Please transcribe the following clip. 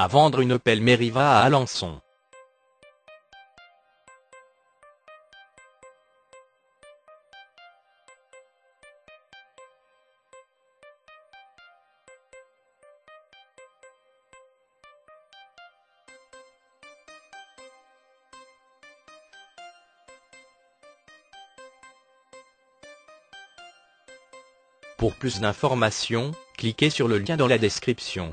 à vendre une Opel Meriva à Alençon. Pour plus d'informations, cliquez sur le lien dans la description.